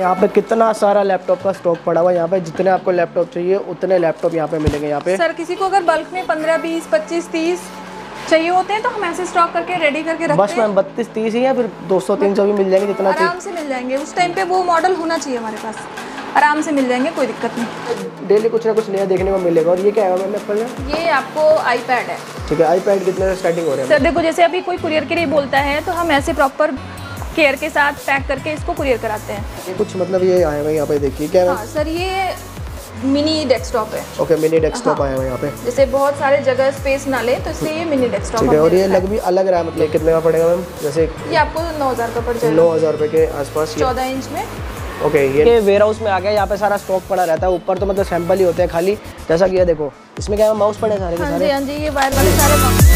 यहाँ पे कितना सारा लैपटॉप का स्टॉक पड़ा हुआ है। यहाँ पे जितने आपको लैपटॉप चाहिए उतने लैपटॉप यहाँ पे मिलेंगे। यहाँ पे सर किसी को अगर बल्क में 15, 20, 25, 30 चाहिए होते हैं तो हम ऐसे स्टॉक करके रेडी करके रखते हैं। बस मैम 32, 30 ही है, फिर 200, 300 भी मिल जाएंगे, जितना आराम से मिल जाएंगे। उस टाइम पे वो मॉडल होना चाहिए हमारे पास, आराम से मिल जाएंगे, कोई दिक्कत नहीं। डेली कुछ ना कुछ नया देखने को मिलेगा। और ये क्या है मैम? ये आपको आईपैड है, ठीक है। आईपैड कितने से स्टार्टिंग हो रही है सर? देखो जैसे अभी कोई कुरियर के लिए बोलता है तो हम ऐसे प्रॉपर केयर के साथ पैक करके इसको कुरियर कराते हैं। कुछ मतलब ये आया हुआ यहाँ पे, देखिए क्या है। हाँ सर, ये मिनी डेस्कटॉप है। ओके, मिनी डेस्कटॉप आया हुआ यहाँ पे। जैसे बहुत सारे जगह स्पेस ना ले तो इससे ये मिनी डेस्कटॉप है। और ये लग भी अलग रहा है, मतलब कितने का पड़ेगा मैम? जैसे ये आपको 9000 का पड़ जाएगा, 9000 रुपये के आसपास, 14 इंच में। ओके, ये वेयर हाउस में आ गया। यहाँ पे सारा स्टॉक पड़ा रहता है, ऊपर तो मतलब सैंपल ही होते हैं खाली। जैसा कि ये देखो, इसमें क्या है, माउस पड़े सारे के सारे। हाँ जी, ये वायर वाले सारे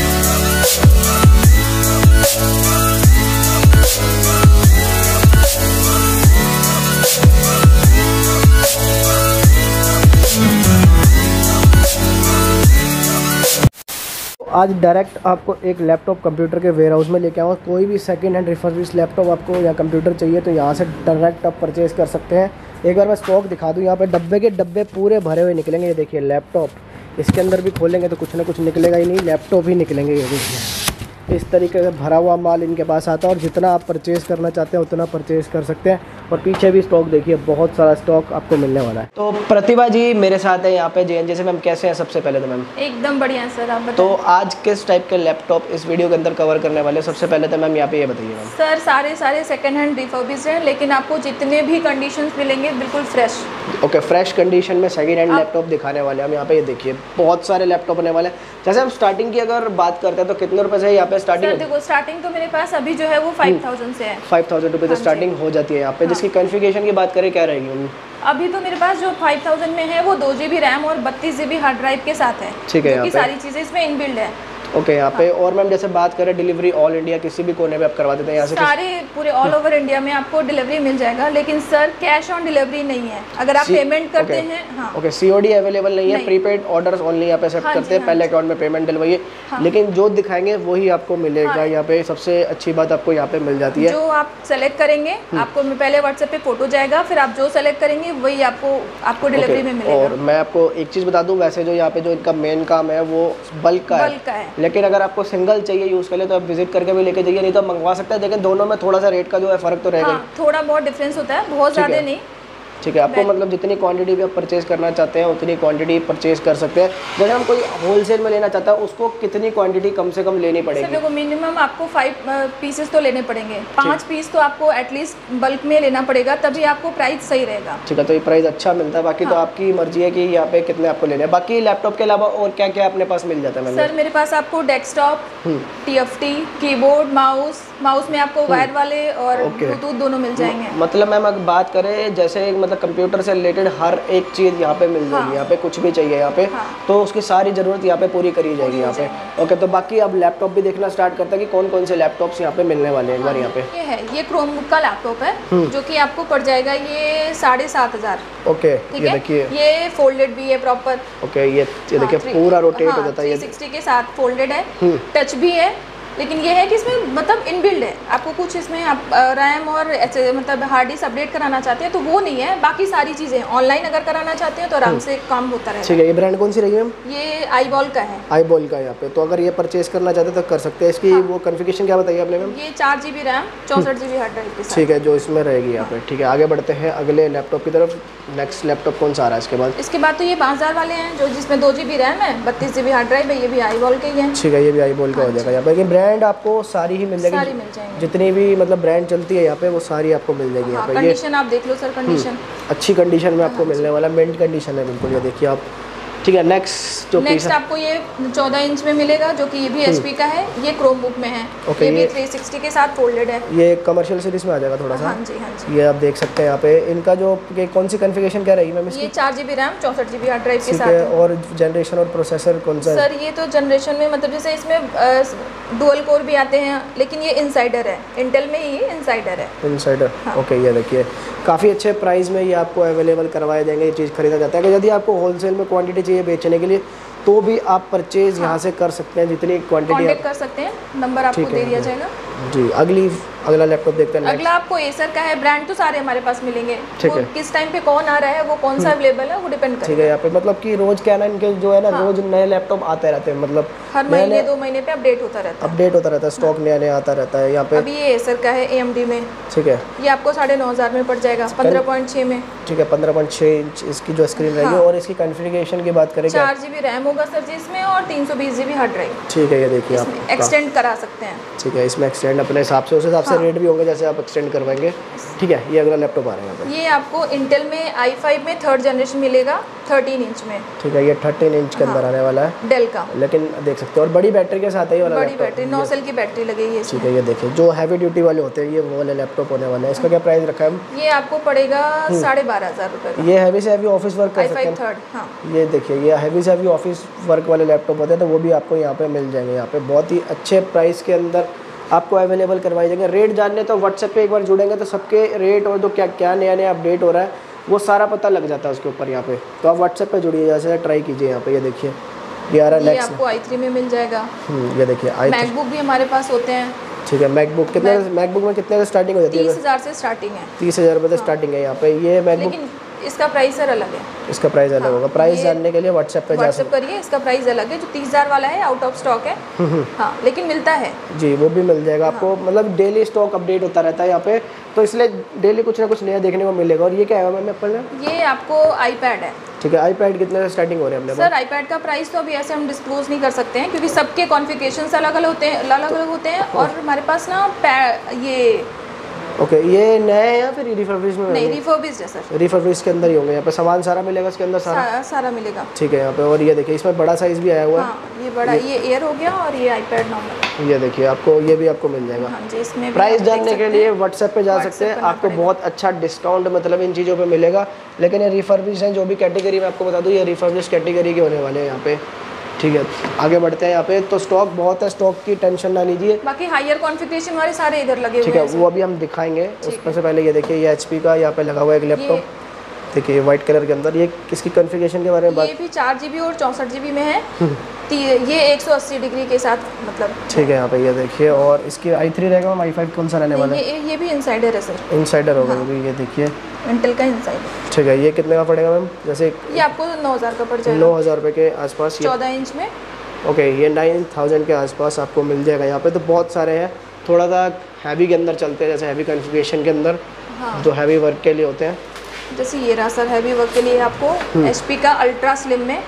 आज डायरेक्ट आपको एक लैपटॉप कंप्यूटर के वेयर हाउस में लेके आऊँ। कोई भी सेकंड हैंड रिफर्बिश्ड लैपटॉप आपको या कंप्यूटर चाहिए तो यहाँ से डायरेक्ट आप परचेज़ कर सकते हैं। एक बार मैं स्टॉक दिखा दूँ, यहाँ पे डब्बे के डब्बे पूरे भरे हुए निकलेंगे। ये देखिए लैपटॉप, इसके अंदर भी खोलेंगे तो कुछ ना कुछ निकलेगा ही नहीं, लैपटॉप ही निकलेंगे। ये देखिए इस तरीके से भरा हुआ माल इनके पास आता है और जितना आप परचेज़ करना चाहते हैं उतना परचेज़ कर सकते हैं। और पीछे भी स्टॉक देखिए, बहुत सारा स्टॉक आपको मिलने वाला है। तो प्रतिभा जी मेरे साथ है यहाँ पे JNJ से। मैम कैसे हैं? सबसे पहले तो मैम एकदम बढ़िया सर, आप बताइए। तो आज किस टाइप के लैपटॉप इस वीडियो के अंदर कवर करने वाले? सबसे पहले तो मैम यहाँ पे ये बताइए। मैम सर सारे सेकंड हैंड रिफर्बिश्ड हैं, लेकिन आपको जितने भी कंडीशन मिलेंगे बिल्कुल फ्रेश। ओके, फ्रेश कंडीशन में सेकेंड हैंड लैपटॉप दिखाने वाले हम। यहाँ पे ये देखिए बहुत सारे लैपटॉप होने वाले हैं। जैसे हम स्टार्टिंग की अगर बात करते हैं तो कितने रुपये से यहाँ पे स्टार्टिंग? देखो स्टार्टिंग तो मेरे पास अभी जो है वो 5000 से है, 5000 रुपये स्टार्टिंग हो जाती है यहाँ पे। इसकी कॉन्फ़िगरेशन की बात करें क्या रहेगी? अभी तो मेरे पास जो 5000 में है वो 2 GB रैम और 32 GB हार्ड ड्राइव के साथ है, ठीक है। ये सारी चीज़ें इसमें इनबिल्ड है। ओके, यहाँ पे। और मैम जैसे बात करें डिलीवरी ऑल इंडिया, किसी भी कोने में आप करवा देते हैं यहाँ से? सारे पूरे ऑल ओवर इंडिया में आपको डिलीवरी मिल जाएगा, लेकिन सर कैश ऑन डिलीवरी नहीं है। अगर आप पेमेंट करते हैं, हाँ ओके, COD अवेलेबल नहीं है, प्रीपेड ऑर्डर्स ओनली यहाँ पे एक्सेप्ट करते हैं। पहले अकाउंट में पेमेंट डलवाइए, लेकिन जो दिखाएंगे वही आपको मिलेगा। यहाँ पे सबसे अच्छी बात आपको यहाँ पे मिल जाती है, जो आप सेलेक्ट करेंगे आपको पहले WhatsApp पे फोटो जाएगा, फिर आप जो सेलेक्ट करेंगे वही आपको डिलीवरी में मिलेगा। और मैं आपको एक चीज़ बता दूँ, वैसे जो यहाँ पे जो इनका मेन काम है वो बल्क का है, लेकिन अगर आपको सिंगल चाहिए यूज़ कर ले तो आप विजिट करके भी लेके जाइए, नहीं तो मंगवा सकते हैं। लेकिन दोनों में थोड़ा सा रेट का जो है फ़र्क तो रहेगा। हाँ, थोड़ा बहुत डिफरेंस होता है, बहुत ज़्यादा नहीं, ठीक है। आपको मतलब जितनी क्वांटिटी भी आप परचेज़ करना चाहते हैं उतनी क्वांटिटी परचेज़ कर सकते हैं। जैसे हम कोई होलसेल में लेना चाहता है उसको कितनी क्वांटिटी कम से कम लेनी पड़ेगी? देखो मिनिमम आपको 5 पीसेस तो लेने पड़ेंगे, 5 पीस तो आपको एटलीस्ट बल्क में लेना पड़ेगा, तभी आपको प्राइस सही रहेगा, ठीक है। तो ये प्राइस अच्छा मिलता है, बाकी तो आपकी मर्जी है कि यहाँ पे कितने आपको लेने हैं। बाकी लैपटॉप के अलावा और क्या क्या अपने पास मिल जाता है? सर मेरे पास आपको डेस्कटॉप, TFT, कीबोर्ड, माउस में आपको वायर वाले और ब्लूटूथ दोनों मिल जाएंगे। मतलब मैम अगर बात करें जैसे कंप्यूटर से रिलेटेड हर एक चीज़ यहाँ पे मिल जाएगी। यहाँ पे कुछ भी चाहिए यहाँ पे, तो उसकी सारी ज़रूरत यहाँ पे पूरी करी जाएगी यहाँ पे। ओके, तो बाकी अब लैपटॉप भी देखना स्टार्ट करते हैं कि कौन कौन से लैपटॉप्स यहाँ पे मिलने वाले हैं। एक बार यहाँ पे ये है, ये क्रोमबुक का लैपटॉप है जो कि आपको पड़ जाएगा ये 7500। ओके, ये देखिए ये फोल्डेड भी है प्रॉपर। ओके, ये देखिए पूरा रोटेट हो जाता है, 360 के साथ फोल्डेड है, टच भी है। लेकिन ये है कि इसमें मतलब इनबिल्ड है, आपको कुछ इसमें आप रैम और मतलब हार्ड डिस्क अपडेट कराना चाहते हैं तो वो नहीं है, बाकी सारी चीज़ें ऑनलाइन अगर कराना चाहते हैं तो आराम से काम होता रहेगा, ठीक है। ये ब्रांड कौन सी रही है? ये आईबॉल का है, आईबॉल का यहाँ पे। तो अगर ये परचेज करना चाहते हैं तो कर सकते हैं। इसकी वो कॉन्फ़िगरेशन क्या बताइए आपने मैम? ये 4 GB RAM, 64 GB hard drive, ठीक है, जो इसमें रहेगी यहाँ पे, ठीक है। आगे बढ़ते हैं अगले लैपटॉप की तरफ। नेक्स्ट लैपटॉप कौन सा आ रहा है इसके बाद? इसके बाद तो ये 5000 वाले हैं, जो जिसमें 2 GB रैम है, 32 GB हार्ड ड्राइव है, ये भी आईबॉल के ही है, ठीक है। ये भी आईबॉल का हो जाएगा यहाँ पे। ब्रांड आपको सारी ही मिल जाएगी, जितनी भी मतलब ब्रांड चलती है यहाँ पे वो सारी आपको मिल जाएगी यहाँ पे। कंडीशन आप देख लो सर, कंडीशन अच्छी कंडीशन में आपको मिलने वाला, मिंट कंडीशन है बिल्कुल, ये देखिए आप, ठीक है। नेक्स्ट जो नेक्स्ट आपको ये 14 इंच में मिलेगा, जो कि ये भी HP का है, ये क्रोमबुक में है। ओके, ये भी 360 के साथ फोल्डेड है, ये कमर्शियल सीरीज में आ जाएगा थोड़ा सा। हाँ जी, हाँ जी, ये आप देख सकते हैं यहाँ पे। इनका जो कौन सी कॉन्फ़िगरेशन क्या रहेगी मैम इसकी? ये 4 GB RAM, 64 GB hard drive के साथ है। और जनरेशन और प्रोसेसर कौन सा? सर ये तो जनरेशन में मतलब जैसे इसमें डुअल कोर भी आते हैं, लेकिन ये इनसाइडर है, इंटेल में ही इनसाइडर है, इनसाइडर। ओके, ये देखिए काफ़ी अच्छे प्राइस में ये आपको अवेलेबल करवाए जाएंगे। ये चीज़ खरीदा जाता है कि यदि आपको होलसेल में क्वांटिटी चाहिए बेचने के लिए तो भी आप परचेज़ यहाँ से कर सकते हैं, जितनी क्वांटिटी आप कर सकते हैं। नंबर आपको दे दिया जाएगा जी। अगली अगला लैपटॉप देखते हैं। अगला आपको एसर का है, ब्रांड तो सारे हमारे पास मिलेंगे, ठीक है, किस टाइम पे कौन आ रहा है, वो कौन सा अवेलेबल है, वो डिपेंड करता है। ठीक है, यहाँ पे मतलब कि रोज कैनन के जो है ना, हाँ। रोज नए लैपटॉप आते रहते हैं, मतलब हर महीने 2 महीने पे अपडेट होता रहता है, स्टॉक नया नया आता रहता है। यहाँ पे अभी ये एसर का है AMD में, ठीक है, ये आपको 9500 में पड़ जाएगा, 15.6 में, ठीक है, 15.6 इंच इसकी जो स्क्रीन रहेगी, और इसकी कॉन्फ़िगरेशन की बात करें, 4 GB रैम होगा सर जी इसमें, और 320 GB हार्ड ड्राइव, ठीक है, ये देखिए आप एक्सटेंड करा सकते हैं, ठीक है, इसमें एक्सटेंड अपने हिसाब से, उस हिसाब से रेट भी होंगे जैसे आप एक्सटेंड करवाएंगे, ठीक है। ये अगला लैपटॉप आ रहा है यहाँ पे, ये आपको इंटेल में i5 में 3rd जनरेशन मिलेगा, 13 इंच में, ठीक है, ये 13 इंच के अंदर आने वाला है डेल का, लेकिन देख सकते हो, और बड़ी बैटरी के साथ है ये वाला, बड़ी बैटरी 9 सेल की बैटरी लगेगी इसमें, ठीक है, ये देखिए जो हैवी ड्यूटी वाले होते हैं ये वो वाले लैपटॉप होने वाला है। इसका क्या प्राइस रखा है? ये आपको पड़ेगा 12,500 रुपये। ये हैवी से हैवी ऑफिस वर्क कर सकते हैं, ये देखिए, ये हैवी से हैवी ऑफिस वर्क वाले लैपटॉप होते हैं, तो वो भी आपको यहाँ पे मिल जाएंगे, यहाँ पे बहुत ही अच्छे प्राइस के अंदर आपको अवेलेबल करवाई जाएंगे। रेट जानने तो व्हाट्सएप पे एक बार जुड़ेंगे तो सबके रेट और जो क्या क्या नया नया अपडेट हो रहा है वो सारा पता लग जाता है उसके ऊपर। यहाँ पे तो आप व्हाट्सएप पे जुड़िए, जैसे ट्राई कीजिए। यहाँ पे ये देखिए, ये आपको i3 में मिल जाएगा। ये देखिए मैकबुक भी हमारे पास होते हैं, ठीक है। मैकबुक कितने, मैकबुक में कितने से स्टार्टिंग हो जाती है? 30,000 से स्टार्टिंग है, 30,000 से स्टार्टिंग है यहाँ पे। ये मैकबुक इसका प्राइस सर अलग है, इसका प्राइस अलग होगा। प्राइस जानने के लिए व्हाट्सएप पे व्हाट्सएप करिए, इसका प्राइस अलग है। जो 30,000 वाला है आउट ऑफ स्टॉक है, हाँ, लेकिन मिलता है जी, वो भी मिल जाएगा आपको। मतलब डेली स्टॉक अपडेट होता रहता है यहाँ पे, तो इसलिए डेली कुछ ना कुछ नया देखने को मिलेगा। और ये क्या है मैम अपने? ये आपको iPad है, ठीक है। iPad कितने से स्टार्टिंग हो रही है अपने सर? iPad का प्राइस तो अभी ऐसे हम डिस्क्लोज नहीं कर सकते हैं, क्योंकि सबके कॉन्फ़िगरेशंस अलग अलग होते हैं। और हमारे पास ना ओके, ये नए या फिर रिफर्बिश में? नहीं, रिफर्बिश है सर। रिफर्बिश के अंदर ही होंगे। यहाँ पे सामान सारा मिलेगा इसके अंदर, सारा मिलेगा, ठीक है। यहाँ पे और ये देखिए, इसमें बड़ा साइज भी आया हुआ है। हाँ, ये बड़ा, ये एयर हो गया और ये iPad नॉर्मल। ये देखिए आपको ये भी आपको मिल जाएगा। हाँ जी, इसमें प्राइस जानने के लिए व्हाट्सएप पे जा सकते हैं। आपको बहुत अच्छा डिस्काउंट मतलब इन चीज़ों पर मिलेगा। लेकिन ये रिफर्बिश है, जो भी कैटेगरी में आपको बता दूँ, ये रिफर्बिश कैटेगरी के होने वाले हैं यहाँ पे, ठीक है। आगे बढ़ते हैं। यहाँ पे तो स्टॉक बहुत है, स्टॉक की टेंशन ना लीजिए। बाकी हायर कॉन्फ़िगरेशन वाले सारे इधर लगे हुए हैं, ठीक है, वो अभी हम दिखाएंगे। उसमें से पहले ये देखिए, ये HP का यहाँ पे लगा हुआ है एक लैपटॉप, देखिए व्हाइट कलर के अंदर। ये किसकी कॉन्फ़िगरेशन के बारे में बात? ये भी 4 GB और 64 GB में है। ये 180 डिग्री के साथ, मतलब ठीक है। यहाँ पे ये देखिए, और इसके i3 रहेगा। हम i5 कौन सा रहने वाला है? ये भी इनसाइडर है सर, इनसाइडर होगा वो भी। ये देखिए इंटेल का इनसाइडर, ठीक है। ये कितने का पड़ेगा मैम? जैसे ये आपको 9,000 का पड़ जाएगा, 9,000 रुपये के आसपास, 14 इंच में। ओके, ये 9,000 के आसपास आपको मिल जाएगा। यहाँ पे तो बहुत सारे हैं। थोड़ा सा हैवी के अंदर चलते हैं, जैसे हैवी कॉन्फ़िगरेशन के अंदर जो हैवी वर्क के लिए होते हैं। जैसे ये रहा सर, हैवी वर्क के लिए आपको HP का अल्ट्रा स्लिम में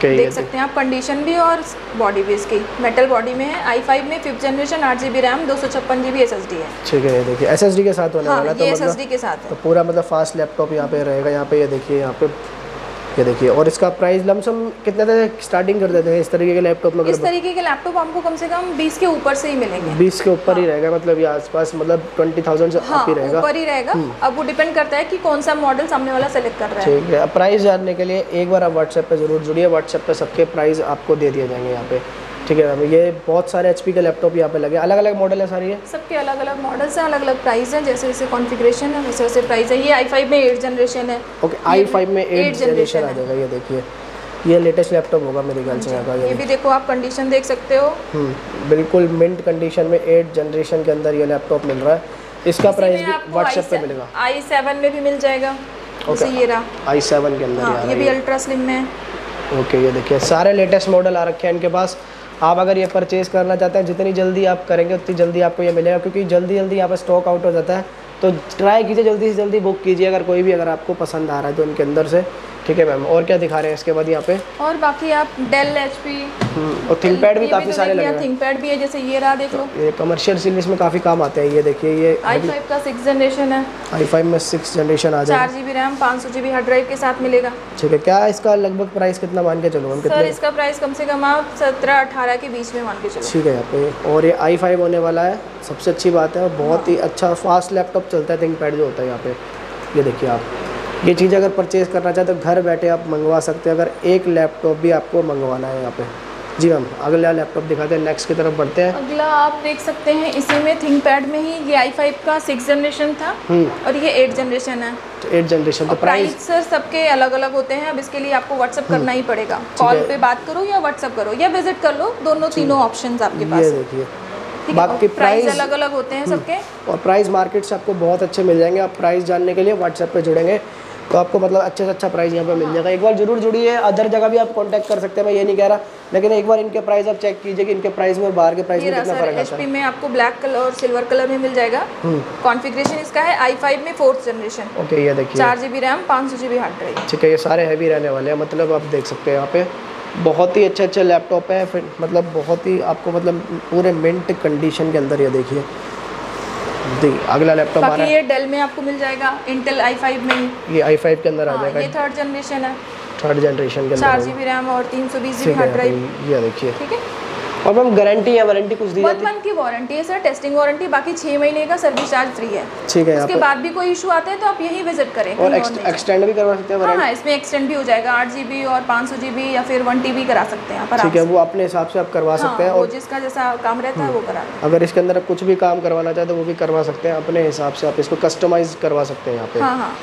देख सकते हैं आप। कंडीशन भी और बॉडी भी इसकी मेटल बॉडी में है। i5 में 5th generation, 8 GB RAM, 256 GB SSD है, ठीक है। ये देखिए SSD के साथ होने वाला, तो ये SSD के साथ है। तो पूरा मतलब फास्ट लैपटॉप यहाँ पे रहेगा। यहाँ पे ये देखिए, यहाँ पे ये देखिए। और इसका प्राइस लमसम कितने तक स्टार्टिंग कर देते हैं इस तरीके के लैपटॉप में? इस तरीके के लैपटॉप हमको कम से कम 20 के ऊपर से ही मिलेंगे, 20 के ऊपर ही रहेगा। मतलब ये आसपास मतलब 20,000 से ऊपर ही रहेगा, ऊपर ही रहेगा। अब वो डिपेंड करता है कि कौन सा मॉडल सामने वाला सेलेक्ट कर रहा है, ठीक है। अब प्राइस जानने के लिए एक बार आप व्हाट्सएप पर जरूर जुड़िए। व्हाट्सएप पर सबके प्राइस आपको दे दिए जाएंगे यहाँ पे, ठीक है। ये बहुत सारे HP के लैपटॉप यहाँ पे लगे, अलग अलग मॉडल है सारी है, सबके अलग अलग मॉडल्स हैं, अलग अलग प्राइस हैं। जैसे जैसे कॉन्फ़िगरेशन है वैसे वैसे प्राइस है। ये i5 में 8th जनरेशन है। ओके, i5 में 8th जनरेशन आ जाएगा। ये देखिए, ये लेटेस्ट लैपटॉप होगा मेरे ख्याल से। ये भी देखो आप, कंडीशन देख सकते हो, बिल्कुल मिंट कंडीशन में 8th जनरेशन के अंदर ये लैपटॉप मिल रहा है। इसका प्राइस भी व्हाट्सएप पर मिलेगा। i7 में भी मिल जाएगा। ओके, ये रहा i7 के अंदर, ये भी अल्ट्रा स्लिम में है। ओके, ये देखिए सारे लेटेस्ट मॉडल आ रखे हैं इनके पास। आप अगर ये परचेज़ करना चाहते हैं, जितनी जल्दी आप करेंगे उतनी जल्दी आपको ये मिलेगा, क्योंकि जल्दी जल्दी यहाँ पर स्टॉक आउट हो जाता है। तो ट्राई कीजिए, जल्दी से जल्दी बुक कीजिए अगर कोई भी अगर आपको पसंद आ रहा है तो उनके अंदर से, ठीक है मैम। और क्या दिखा रहे हैं इसके बाद यहाँ पे? और बाकी आप डेल, HP और थिंक पैड भी काफ़ी सारे लगे हैं। थिंक पैड भी है, जैसे ये रहा, देख लो, ये कमर्शियल सीरीज में काफ़ी काम आते हैं। ये देखिए, ये i5 का 6th जनरेशन है। i5 में 6th जनरेशन आ जाएगा, 4 GB RAM, 500 GB hard drive के साथ मिलेगा, ठीक है। क्या इसका लगभग प्राइस कितना मान के चलो हम? सर इसका प्राइस कम से कम आप 17-18 के बीच में मान के चलो, ठीक है। यहाँ पे और ये i5 होने वाला है, सबसे अच्छी बात है। और बहुत ही अच्छा फास्ट लैपटॉप चलता है थिंक पैड जो होता है यहाँ पे। ये देखिए आप, ये चीज़ अगर परचेज़ करना चाहते तो घर बैठे आप मंगवा सकते हैं, अगर एक लैपटॉप भी आपको मंगवाना है यहाँ पे। जी मैम, अगला लैपटॉप दिखाते हैं, नेक्स्ट की तरफ बढ़ते हैं। अगला आप देख सकते हैं, इसी में थिंक पैड में ही ये i5 का 6th जनरेशन था और ये 8th जनरेशन है। 8th जनरेशन तो प्राइस सर सबके अलग अलग होते हैं। अब इसके लिए आपको व्हाट्सअप करना ही पड़ेगा। कॉल पे बात करो या व्हाट्सअप करो या विजिट कर लो, दोनों तीनों ऑप्शन आपके पास। देखिए बाकी प्राइस अलग अलग होते हैं सबके, और प्राइस मार्केट से आपको बहुत अच्छे मिल जाएंगे। आप प्राइस जानने के लिए व्हाट्सएप पे जुड़ेंगे तो आपको मतलब अच्छे से अच्छा प्राइस यहाँ पे मिल जाएगा। एक बार जरूर जुड़िए, अदर जगह भी आप कांटेक्ट कर सकते हैं, मैं ये नहीं कह रहा, लेकिन एक बार इनके प्राइस आप चेक कीजिए कि इनके प्राइस में और बाहर के प्राइस में कितना फर्क है। एचपी में आपको ब्लैक कलर और सिल्वर कलर में मिल जाएगा। कॉन्फ़िगरेशन इसका है i5 में 4th जनरेशन। ओके, ये देखिए 4 GB RAM 500 GB hard drive. ठीक है, ये सारे हैवी रहने वाले हैं, मतलब आप देख सकते हैं यहाँ पे बहुत ही अच्छे अच्छे लैपटॉप है, फिर मतलब बहुत ही आपको मतलब पूरे मिंट कंडीशन के अंदर, ये देखिए। अगला लैपटॉप आ रहा है, ये डेल में आपको मिल जाएगा, इंटेल i5 में ये i5 के अंदर आ जाएगा, ये 3rd जनरेशन है, 3rd जनरेशन के अंदर 4 GB RAM और 320 GB हार्ड ड्राइव, ये देखिए। ठीक है, और मैम गारंटी या वारंटी कुछ दी जाती है? 1 मंथ की वारंटी है सर, टेस्टिंग वारंटी, बाकी 6 महीने का सर्विस चार्ज फ्री है। ठीक है, उसके बाद भी कोई इशू आता है तो आप यही विजिट करें। और एक्सटेंड भी करवा सकते हैं वारंटी? हां, इसमें एक्सटेंड भी हो जाएगा, 8 GB और 500 GB या फिर 1 TB करा सकते हैं आप। ठीक है, वो अपने हिसाब से आप करवा सकते हैं, और जिसका जैसा काम रहता है वो करा। अगर इसके अंदर आप कुछ भी काम करवाना चाहते हैं वो भी करवा सकते हैं, अपने हिसाब से आप इसको कस्टमाइज करवा सकते हैं यहाँ पे।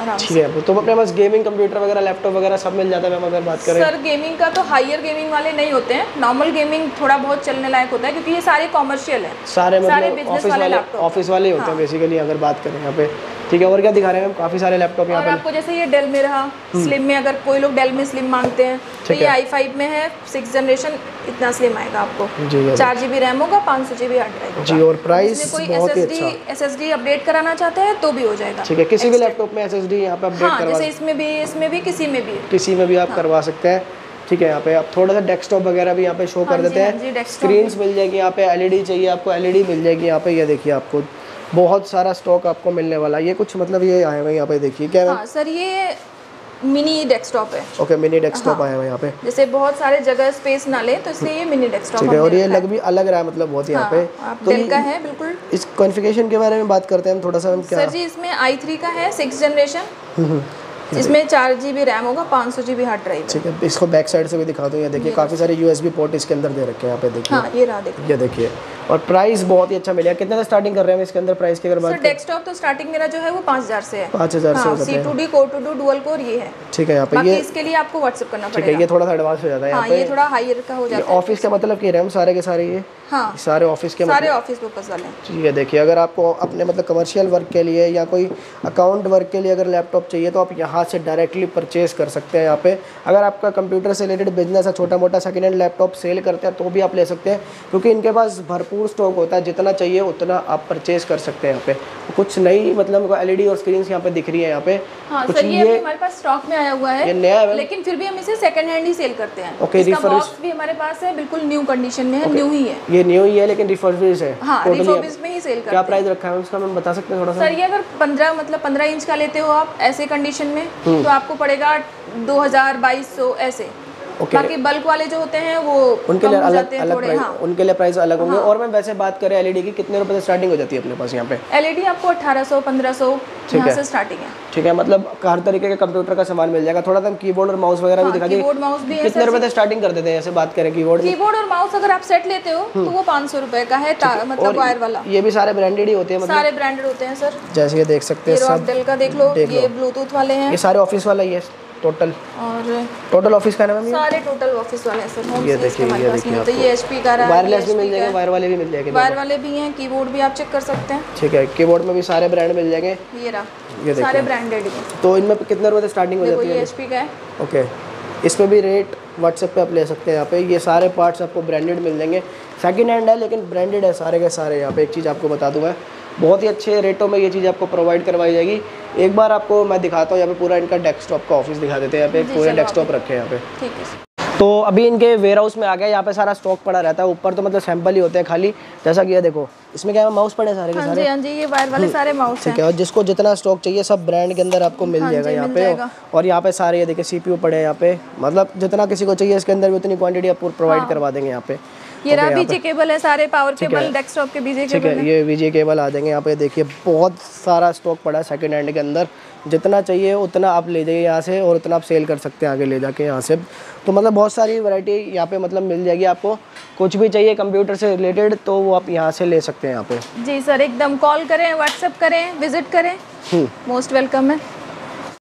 हां, ठीक है। तो अपने पास गेमिंग कंप्यूटर वगैरह, लैपटॉप वगैरह सब मिल जाता है मैम? अगर बात करें सर गेमिंग का, तो हायर गेमिंग वाले नहीं होते हैं, नॉर्मल गेमिंग थोड़ा बहुत चलने लायक होता है, क्योंकि ये सारे कॉमर्शियल है, सारे मतलब ऑफिस वाले होते हैं बेसिकली, अगर बात करें यहाँ पे। ठीक है, और क्या दिखा रहे हैं? काफी सारे लैपटॉप यहाँ पे आपको, जैसे ये डेल में रहा स्लिम में, अगर कोई लोग डेल में स्लिम मांगते हैं तो ये i5 में है 6th जनरेशन, इतना स्लिम आएगा आपको, 4 GB RAM होगा, 500 GB हार्ड ड्राइव जी, और प्राइस कोई एसएसडी अपडेट कराना चाहता है तो भी हो जाएगा। ठीक है, किसी भी लैपटॉप में एसएसडी यहाँ पे अपडेट करवा, जैसे इसमें भी किसी में भी आप करवा सकते हैं। ठीक है, यहाँ पे आप थोड़ा सा डेस्कटॉप वगैरह भी यहाँ पे शो कर देते हैं, स्क्रीन्स मिल जाएगी यहाँ पे, एलईडी चाहिए आपको एलईडी मिल जाएगी यहाँ पे, ये देखिए आपको बहुत सारा स्टॉक आपको मिलने वाला है। ये कुछ मतलब ये आए हुए यहाँ पे देखिए क्या है? हाँ, सर ये मिनी डेस्कटॉप है। ओके, मिनी डेस्कटॉप आया हुआ यहाँ पे, जैसे बहुत सारे जगह स्पेस ना ले तो इसलिए ये मिनी डेस्कटॉप। ठीक है, और ये लग भी अलग रहा है, मतलब बहुत यहाँ पे डेल का है बिल्कुल। इस कॉन्फ़िगरेशन के बारे में बात करते हैं हम थोड़ा सा, सर जी इसमें i3 का है 6th जनरेशन, इसमें 4 GB RAM होगा, 500 GB हार्ड ड्राइव। ठीक है, इसको बैक साइड से भी दिखा दो, ये देखिए काफ़ी सारे USB पोर्ट इसके अंदर दे रखे हैं यहाँ पे, देखिए। हाँ, ये रहा, देखिए, ये देखिए, और प्राइस बहुत ही अच्छा मिलेगा। कितने से स्टार्टिंग कर रहे हैं इसके अंदर प्राइस की अगर बात करें? सर डेस्कटॉप तो स्टार्टिंग मेरा जो है वो 5000 से है, 5000 से होता है, C2D Core 2 डुअल कोर ये है। ठीक है, यहाँ पे ये इसके लिए आपको WhatsApp करना पड़ेगा। ठीक है, ये थोड़ा सा एडवांस हो जाता है यहाँ पे, ये थोड़ा हायर का हो जाता है। ऑफिस का मतलब कि रैम सारे के सारे, ये सारे ऑफिस के, सारे ऑफिस पर्पस वाले हैं। ठीक है, देखिए अगर आपको अपने मतलब कमर्शियल वर्क के लिए या कोई अकाउंट वर्क के लिए अगर लैपटॉप चाहिए तो आप यहाँ से डायरेक्टली परचेज कर सकते हैं। यहाँ पे अगर आपका कंप्यूटर से रिलेटेड बिजनेस है, छोटा मोटा सेकेंड हैंड लैपटॉप सेल करते हैं तो भी आप ले सकते हैं, क्योंकि इनके पास भरपूर स्टॉक होता है, जितना चाहिए उतना आप परचेज कर सकते हैं। यहाँ पे कुछ नई मतलब एलईडी और स्क्रीन यहाँ पे दिख रही है यहाँ पे। हाँ, कुछ सर, ये हमारे पास स्टॉक में आया हुआ है, ये नया है, लेकिन फिर भी हम इसे सेकंड हैंड ही सेल करते हैं। ओके, रिफर्बिश भी हमारे पास है, बिल्कुल न्यू कंडीशन में है, न्यू ही है, ये न्यू ही है लेकिन रिफर्बिश है। हाँ, रिफर्बिश में ही सेल करते हैं। क्या प्राइस रखा है उसका मैम बता सकते हैं थोड़ा सा? सर ये अगर 15 इंच का लेते हो आप ऐसे कंडीशन में तो आपको पड़ेगा 2000-2200 ऐसे। Okay. बाकी बल्क वाले जो होते हैं वो उनके लिए अलग प्राइस, हाँ। उनके लिए प्राइस अलग होंगे। हाँ। और मैं वैसे बात करें एलईडी की, कितने रुपए से स्टार्टिंग हो जाती है अपने पास यहाँ पे? एलईडी आपको 1800-1500 यहाँ से स्टार्टिंग है। ठीक है, मतलब हर तरीके के कंप्यूटर का सामान मिल जाएगा। थोड़ा सा कीबोर्ड और माउस वगैरह भी दिखा दीजिए, कितने रुपए से स्टार्टिंग कर देते हैं ऐसे बात करें? कीबोर्ड और माउस अगर आप सेट लेते हो तो वो 500 रुपए का है, मतलब वायर वाला। ये भी सारे ब्रांडेड ही होते हैं? सारे ब्रांडेड होते हैं सर, जैसे ये देख सकते हैं, देख लो ये ब्लूटूथ वाले हैं, ये सारे ऑफिस वाला ही है टोटल। और टोटल ऑफिस का नाम है, सारे टोटल ऑफिस वाले हैं सर। ये देखिए, ये देखिए, तो ये HP का रहा है, वायरलेस भी मिल जाएगा, वायर वाले भी मिल जाएंगे, वायर वाले भी हैं, कीबोर्ड भी आप चेक कर सकते हैं। ठीक है, कीबोर्ड में भी सारे ब्रांड मिल जाएंगे, ये रहा, ये देखिए सारे ब्रांडेड हैं। तो इनमें कितने रुपए से स्टार्टिंग हो जाती है? ये HP का है। ओके, इसमें भी रेट WhatsApp पे आप ले सकते हैं। यहाँ पे ये सारे पार्ट्स आपको ब्रांडेड मिल जाएंगे, सेकंड हैंड है लेकिन ब्रांडेड है सारे के सारे। यहाँ पे एक चीज़ आपको बता दूँ मैं, बहुत ही अच्छे रेटों में ये चीज़ आपको प्रोवाइड करवाई जाएगी। एक बार आपको मैं दिखाता हूँ, यहाँ पे पूरा इनका डेस्कटॉप का ऑफिस दिखा देते हैं। यहाँ पे पूरे डेस्कटॉप रखे हैं यहाँ पे। ठीक है, तो अभी इनके वेयर हाउस में आ गया, यहाँ पे सारा स्टॉक पड़ा रहता है। ऊपर तो मतलब सैंपल ही होते हैं खाली, जैसा कि ये देखो इसमें क्या है, माउस पड़े सारे के सारे। हाँ जी, ये वायर वाले सारे माउस हैं। ठीक है, और जिसको जितना स्टॉक चाहिए सब ब्रांड के अंदर आपको मिल जाएगा यहाँ पे। और यहाँ पे सारे ये देखिए CPU पड़े हैं यहाँ पे, मतलब जितना किसी को चाहिए इसके अंदर भी उतनी क्वान्टिटी आपको प्रोवाइड करवा देंगे यहाँ पे। ये रहा बीजे केबल है, सारे पावर केबल, डेस्कटॉप के बीजे केबल। ठीक है, ये बीजे केबल आ जाएंगे यहाँ पे। देखिए बहुत सारा स्टॉक पड़ा है सेकंड हैंड के अंदर, जितना चाहिए उतना आप ले जाइए यहाँ से, और उतना आप सेल कर सकते हैं आगे ले जाके यहाँ से। तो मतलब बहुत सारी वैरायटी यहाँ पे मतलब मिल जाएगी आपको, कुछ भी चाहिए कंप्यूटर से रिलेटेड तो वो आप यहाँ से ले सकते हैं यहाँ पे। जी सर, एकदम कॉल करें, व्हाट्सएप करें, विजिट करें, मोस्ट वेलकम है।